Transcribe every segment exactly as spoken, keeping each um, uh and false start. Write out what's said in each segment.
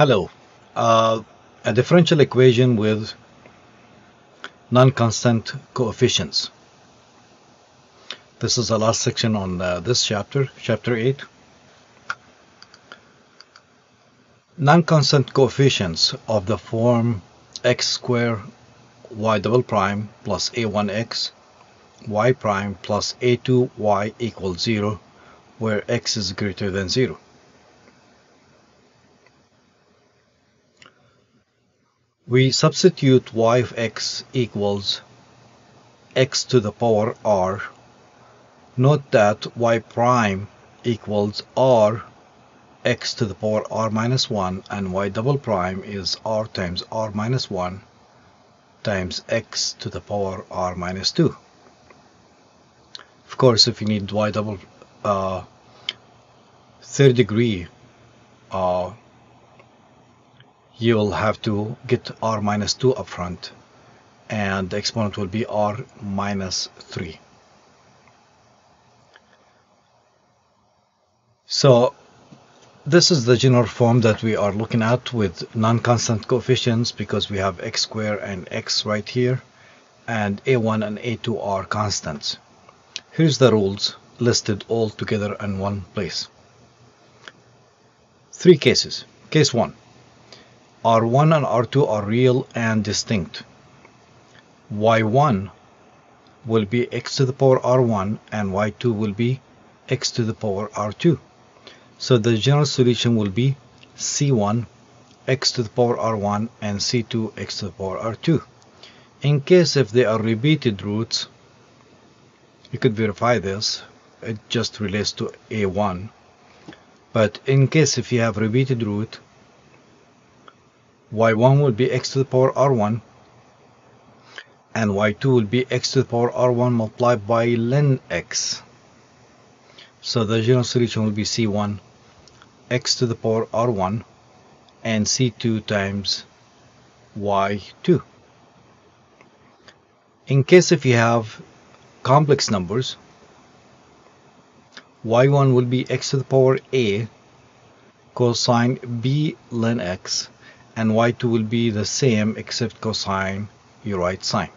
Hello, uh, a differential equation with non-constant coefficients. This is the last section on uh, this chapter, chapter eight. Non-constant coefficients of the form x squared y double prime plus a one x y prime plus a two y equals zero, where x is greater than zero. We substitute y of x equals x to the power r. Note that y prime equals r x to the power r minus one, and y double prime is r times r minus one times x to the power r minus two. Of course, if you need y double uh, third degree, uh, you'll have to get r minus two up front, and the exponent will be r minus three. So this is the general form that we are looking at with non-constant coefficients, because we have x squared and x right here, and a one and a two are constants. Here's the rules listed all together in one place. Three cases. Case one. R one and R two are real and distinct. y one will be x to the power R one, and y two will be x to the power R two. So the general solution will be c one x to the power R one and c two x to the power R two. In case if they are repeated roots, you could verify this. It just relates to a one. But in case if you have repeated root, y one will be x to the power r one, and y two will be x to the power r one multiplied by ln x. So the general solution will be c one x to the power r one and c two times y two. In case if you have complex numbers, y one will be x to the power a cosine b ln x, and y two will be the same except cosine you write sine.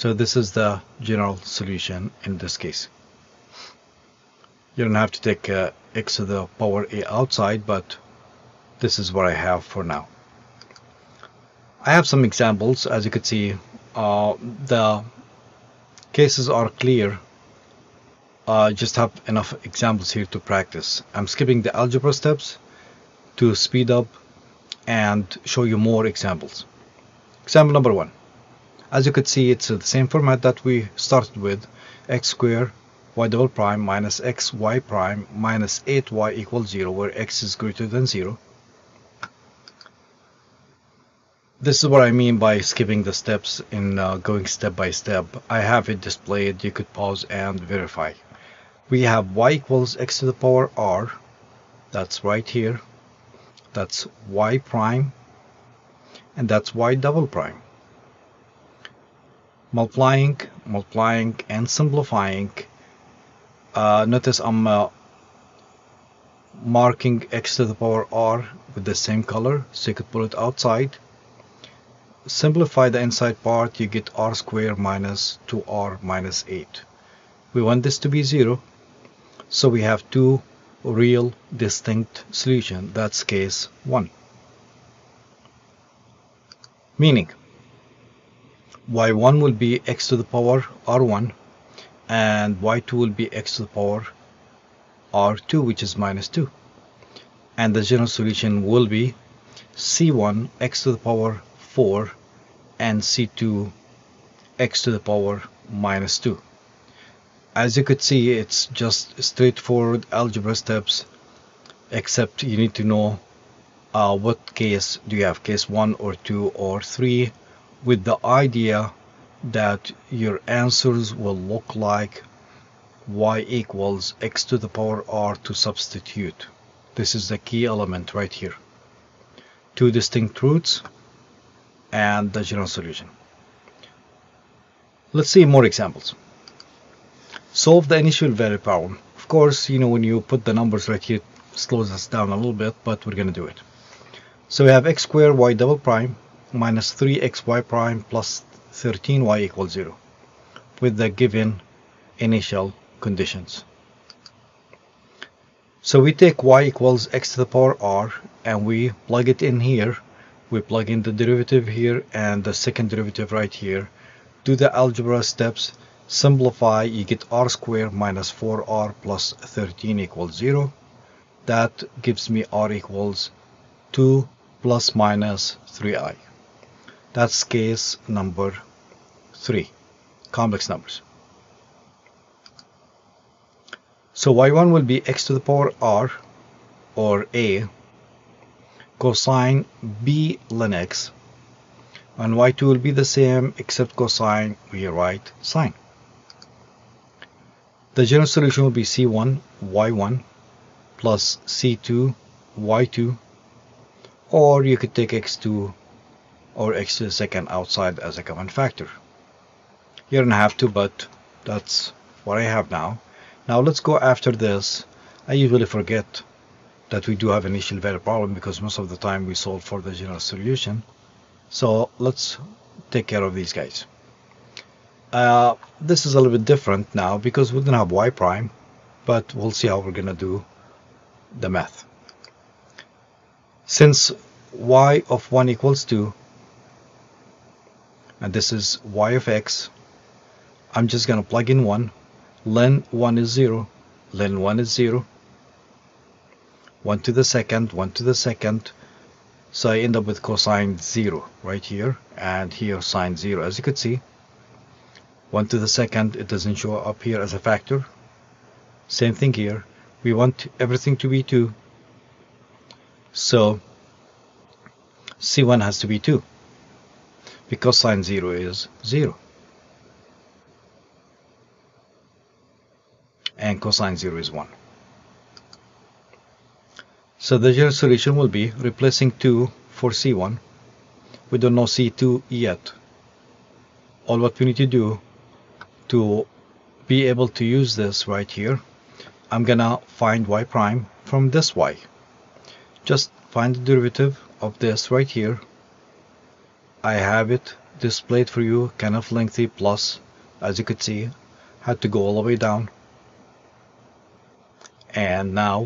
So this is the general solution in this case. You don't have to take uh, x to the power a outside, but this is what I have for now. I have some examples. As you can see, uh, the cases are clear. I uh, just have enough examples here to practice. I'm skipping the algebra steps to speed up and show you more examples. Example number one. As you could see, it's the same format that we started with: x squared y double prime minus x y prime minus eight y equals zero, where x is greater than zero. This is what I mean by skipping the steps and uh, going step by step. I have it displayed. You could pause and verify. We have y equals x to the power r. That's right here. That's y prime, and that's y double prime. Multiplying, multiplying, and simplifying. Uh, notice I'm uh, marking x to the power r with the same color, so you could pull it outside. Simplify the inside part, you get r squared minus two r minus eight. We want this to be zero, so we have two real distinct solution. That's case one. Meaning y one will be x to the power r one, and y two will be x to the power r two, which is minus two, and the general solution will be c one x to the power four and c two x to the power minus two. As you could see, it's just straightforward algebra steps, except you need to know uh, what case do you have, case one or two or three, with the idea that your answers will look like y equals x to the power r to substitute. This is the key element right here. Two distinct roots and the general solution. Let's see more examples. Solve the initial value problem. Of course, you know, when you put the numbers right here, slows us down a little bit, but we're gonna do it. So we have x squared y double prime minus three x y prime plus thirteen y equals zero with the given initial conditions. So we take y equals x to the power r and we plug it in here. We plug in the derivative here and the second derivative right here. Do the algebra steps, simplify, you get r squared minus four r plus thirteen equals zero. That gives me r equals two plus minus three i. That's case number three, complex numbers. So y one will be x to the power r, or a, cosine b ln x, and y two will be the same, except cosine we write sine. The general solution will be c one y one plus c two y two, or you could take x two or x to the second outside as a common factor. You don't have to, but that's what I have now. Now let's go after this. I usually forget that we do have an initial value problem because most of the time we solve for the general solution. So let's take care of these guys. Uh, this is a little bit different now because we don't have y prime, but we'll see how we're gonna do the math. Since y of one equals two, and this is y of x, I'm just gonna plug in one. Ln one is zero, ln one is zero, one to the second, one to the second, so I end up with cosine zero right here, and here sine zero, as you could see. one to the second, it doesn't show up here as a factor. Same thing here, we want everything to be two, so c one has to be two, because sine zero is zero. And cosine zero is one. So the general solution will be replacing two for c one. We don't know c two yet. All what we need to do to be able to use this right here, I'm gonna find y prime from this y. Just find the derivative of this right here. I have it displayed for you, kind of lengthy, plus, as you could see, had to go all the way down. And now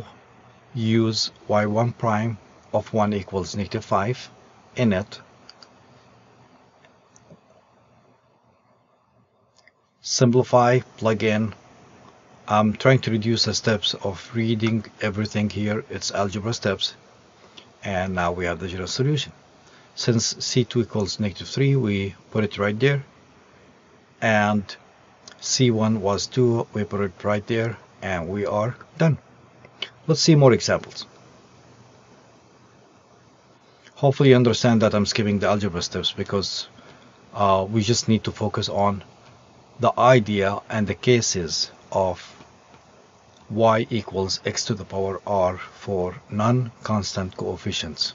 use y one prime of one equals negative five in it. Simplify, plug in. I'm trying to reduce the steps of reading everything here. It's algebra steps. And now we have the general solution. Since c two equals negative three, we put it right there. And c one was two, we put it right there. And we are done. Let's see more examples. Hopefully you understand that I'm skipping the algebra steps because uh, we just need to focus on the idea and the cases of y equals x to the power r for non-constant coefficients.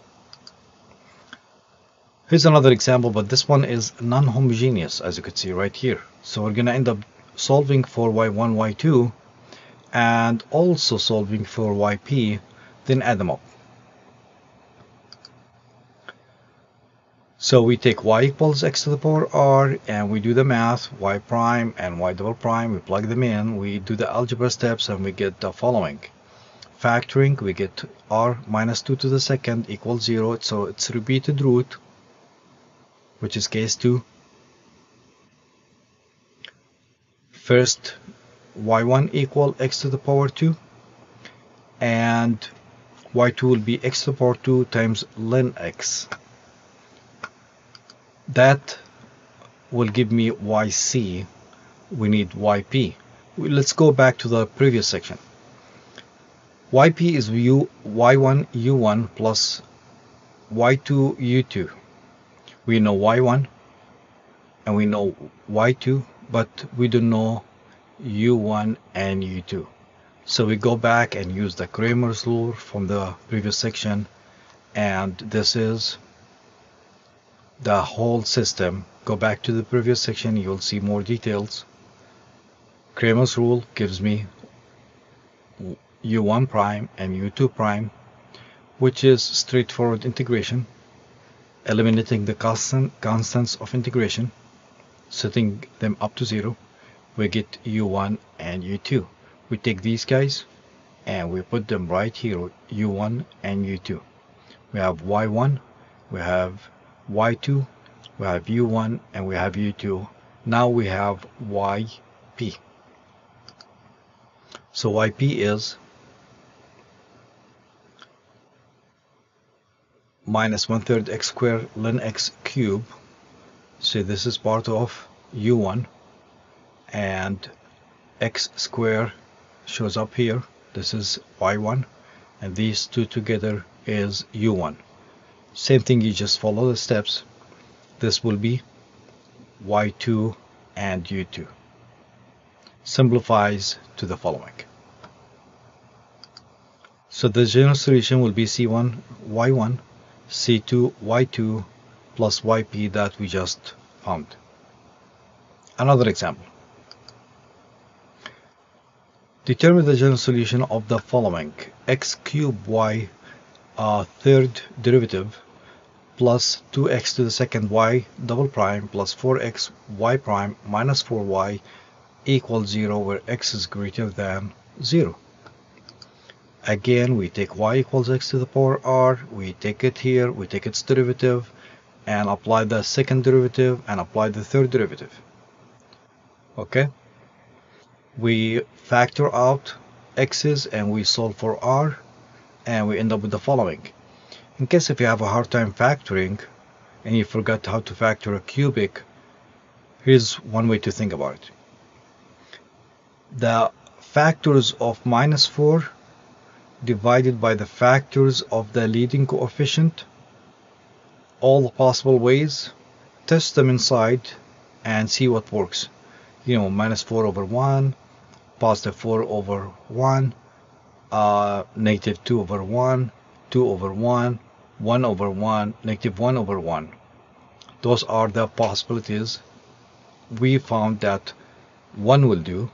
Here's another example, but this one is non-homogeneous, as you could see right here. So we're gonna end up solving for y one, y two, and also solving for yp, then add them up. So we take y equals x to the power r and we do the math, y prime and y double prime, we plug them in, we do the algebra steps, and we get the following. Factoring, we get r minus two to the second equals zero, so it's repeated root, which is case two. First, y one equal x to the power two, and y two will be x to the power two times ln x. That will give me yc. We need yp. Let's go back to the previous section. Yp is u, y one u one plus y two u two. We know y one and we know y two, but we don't know u one and u two. So we go back and use the Cramer's rule from the previous section, and this is the whole system. Go back to the previous section, you'll see more details. Cramer's rule gives me U one prime and U two prime, which is straightforward integration, eliminating the constant constants of integration, setting them up to zero. We get U one and U two. We take these guys and we put them right here, U one and U two. We have Y one, we have Y two, we have U one, and we have U two. Now we have Y P. So Y P is minus one third x squared ln x cubed. So this is part of U one, and x squared shows up here. This is Y one, and these two together is U one. Same thing, you just follow the steps. This will be Y two and U two. Simplifies to the following. So the general solution will be C one Y one, C two Y two, plus Y P that we just found. Another example. Determine the general solution of the following: x cubed y uh, third derivative plus two x to the second y double prime plus four x y prime minus four y equals zero, where x is greater than zero. Again, we take y equals x to the power r, we take it here, we take its derivative, and apply the second derivative, and apply the third derivative. Okay, we factor out x's and we solve for r, and we end up with the following. In case if you have a hard time factoring and you forgot how to factor a cubic, here's one way to think about it. The factors of minus four divided by the factors of the leading coefficient, all the possible ways, test them inside and see what works. You know, minus four over one, positive four over one, uh, negative two over one, two over one, one over one, negative one over one. Those are the possibilities. We found that one will do.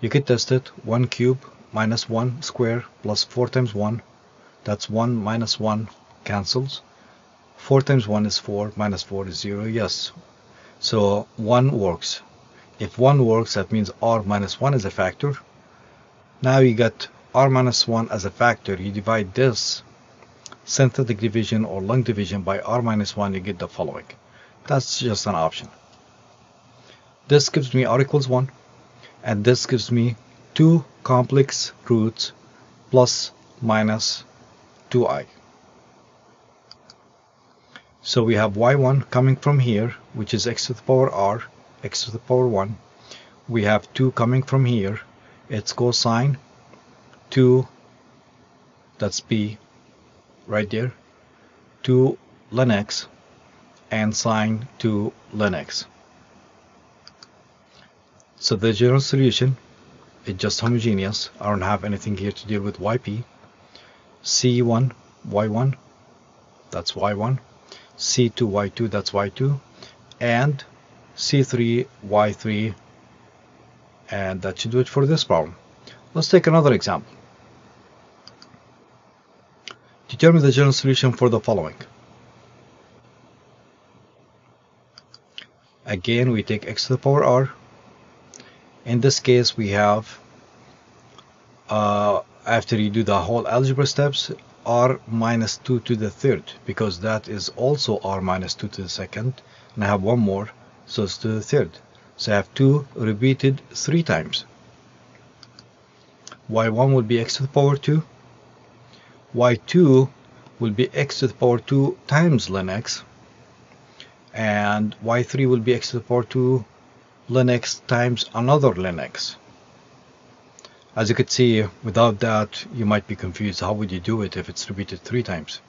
You can test it. one cube minus one square plus four times one, that's one minus one cancels. four times one is four, minus four is zero, yes. So one works. If one works, that means r minus one is a factor. Now you got r minus one as a factor. You divide this synthetic division or long division by r minus one, you get the following. That's just an option. This gives me r equals one, and this gives me two complex roots plus minus two i. So we have y one coming from here, which is x to the power r, x to the power one. We have two coming from here, it's cosine two, that's b right there, two ln x, and sine two ln x. So the general solution is just homogeneous. I don't have anything here to deal with yp. C one y one, that's y one, C two y two, that's y two, and C three y three, and that should do it for this problem. Let's take another example. Determine the general solution for the following. Again, we take x to the power r. In this case, we have uh, after you do the whole algebra steps, r minus two to the third, because that is also r minus two to the second, and I have one more, so it's to the third. So I have two repeated three times. y one will be x to the power two. y two will be x to the power two times ln x. And y three will be x to the power two ln x times another ln x. As you could see, without that, you might be confused. How would you do it if it's repeated three times?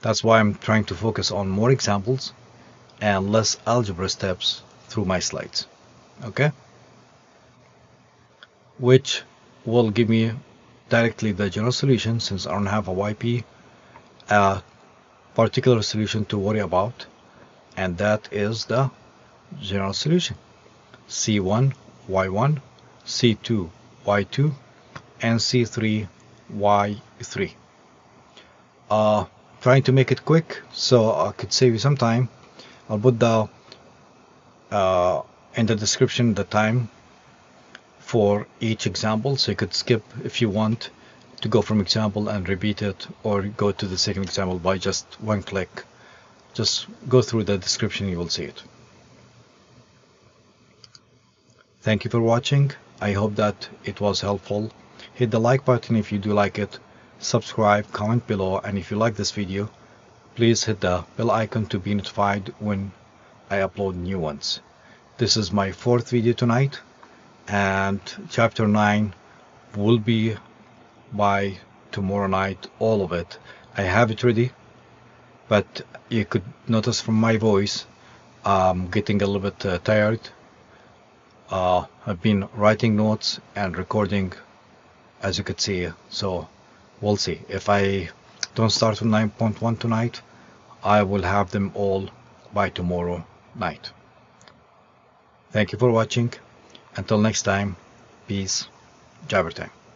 That's why I'm trying to focus on more examples and less algebra steps through my slides, okay? Which will give me directly the general solution, since I don't have a Y P, a particular solution to worry about, and that is the general solution. C one, Y one, C two, y two, and c three, y three. Uh, trying to make it quick so I could save you some time. I'll put the uh, in the description the time for each example, so you could skip if you want to go from example and repeat it, or go to the second example by just one click. Just go through the description, you will see it. Thank you for watching. I hope that it was helpful. Hit the like button if you do like it. Subscribe, comment below, and if you like this video, please hit the bell icon to be notified when I upload new ones. This is my fourth video tonight, and chapter nine will be by tomorrow night, all of it. I have it ready, but you could notice from my voice I'm getting a little bit uh, tired. uh, I've been writing notes and recording, as you could see, so we'll see. If I don't start with nine point one tonight, I will have them all by tomorrow night. Thank you for watching. Until next time, peace. JaberTime.